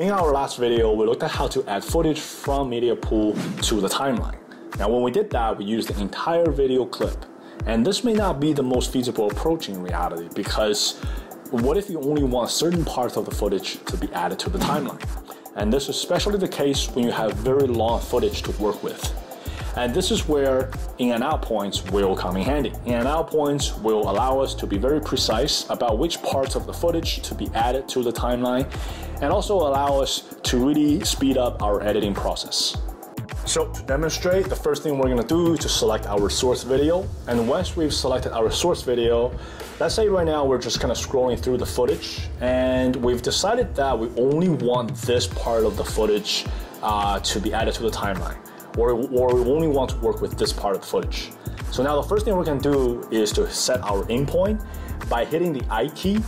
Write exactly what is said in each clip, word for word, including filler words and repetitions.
In our last video, we looked at how to add footage from Media Pool to the timeline. Now when we did that, we used the entire video clip. And this may not be the most feasible approach in reality, because what if you only want certain parts of the footage to be added to the timeline? And this is especially the case when you have very long footage to work with. And this is where in and out points will come in handy. In and out points will allow us to be very precise about which parts of the footage to be added to the timeline, and also allow us to really speed up our editing process. So to demonstrate, the first thing we're gonna do is to select our source video. And once we've selected our source video, let's say right now we're just kind of scrolling through the footage, and we've decided that we only want this part of the footage uh, to be added to the timeline. Or, or we only want to work with this part of the footage. So now the first thing we're gonna do is to set our endpoint by hitting the I key.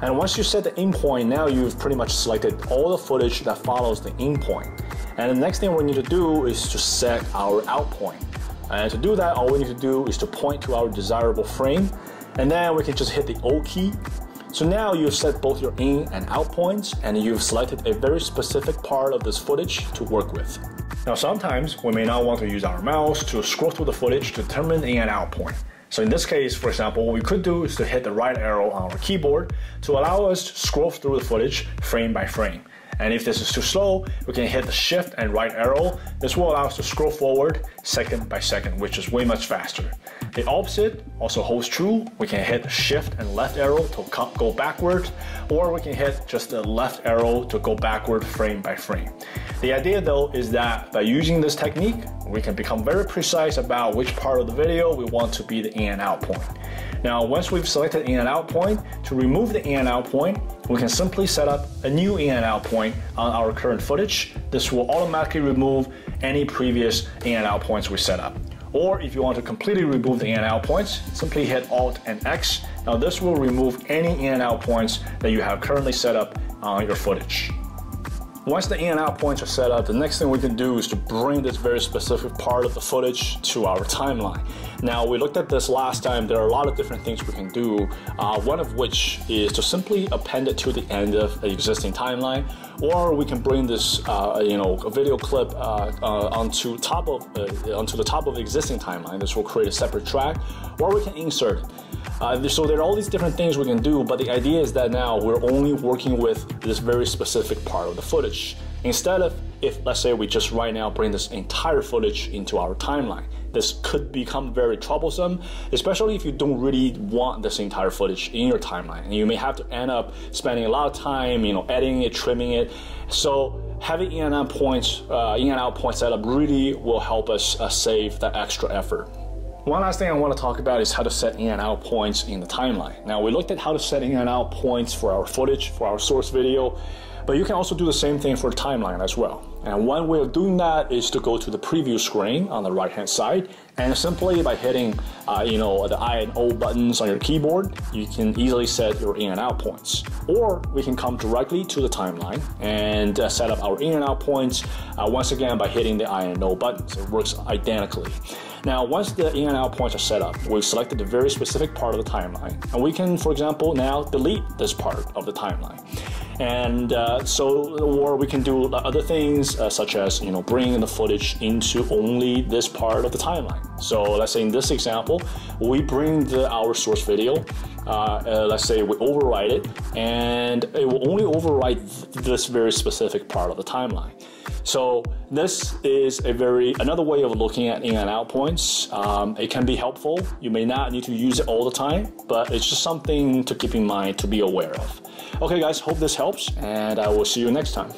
And once you set the endpoint, now you've pretty much selected all the footage that follows the endpoint. And the next thing we need to do is to set our out point. And to do that, all we need to do is to point to our desirable frame. And then we can just hit the O key. So now you've set both your in and out points, and you've selected a very specific part of this footage to work with. Now sometimes we may not want to use our mouse to scroll through the footage to determine the in and out point. So in this case, for example, what we could do is to hit the right arrow on our keyboard to allow us to scroll through the footage frame by frame. And if this is too slow, we can hit the shift and right arrow. This will allow us to scroll forward second by second, which is way much faster. The opposite also holds true. We can hit the shift and left arrow to go backward, or we can hit just the left arrow to go backward frame by frame. The idea though is that by using this technique, we can become very precise about which part of the video we want to be the in and out point. Now, once we've selected in and out point, to remove the in and out point, we can simply set up a new in and out point on our current footage. This will automatically remove any previous in and out points we set up. Or if you want to completely remove the in and out points, simply hit Alt and X. Now this will remove any in and out points that you have currently set up on your footage. Once the in and out points are set up, the next thing we can do is to bring this very specific part of the footage to our timeline. Now, we looked at this last time. There are a lot of different things we can do, uh, one of which is to simply append it to the end of the existing timeline, or we can bring this uh, you know, video clip uh, uh, onto, top of, uh, onto the top of the existing timeline. This will create a separate track, or we can insert it. Uh, so there are all these different things we can do, but the idea is that now we're only working with this very specific part of the footage. Instead of if, let's say, we just right now bring this entire footage into our timeline. This could become very troublesome, especially if you don't really want this entire footage in your timeline. And you may have to end up spending a lot of time, you know, editing it, trimming it. So having in and out points, uh, in and out point setup really will help us uh, save that extra effort. One last thing I want to talk about is how to set in and out points in the timeline. Now, we looked at how to set in and out points for our footage, for our source video, but you can also do the same thing for the timeline as well. And one way of doing that is to go to the preview screen on the right-hand side, and simply by hitting uh, you know, the I and O buttons on your keyboard, you can easily set your in and out points. Or we can come directly to the timeline and uh, set up our in and out points uh, once again by hitting the I and O buttons. It works identically. Now, once the in and out points are set up, we've selected a very specific part of the timeline. And we can, for example, now delete this part of the timeline. And uh, so, or we can do other things uh, such as, you know, bringing the footage into only this part of the timeline. So let's say in this example, we bring the, our source video, uh, uh, let's say we overwrite it, and it will only overwrite th this very specific part of the timeline. So this is a very, another way of looking at in and out points. Um, it can be helpful. You may not need to use it all the time, but it's just something to keep in mind, to be aware of. Okay guys, hope this helps, and I will see you next time.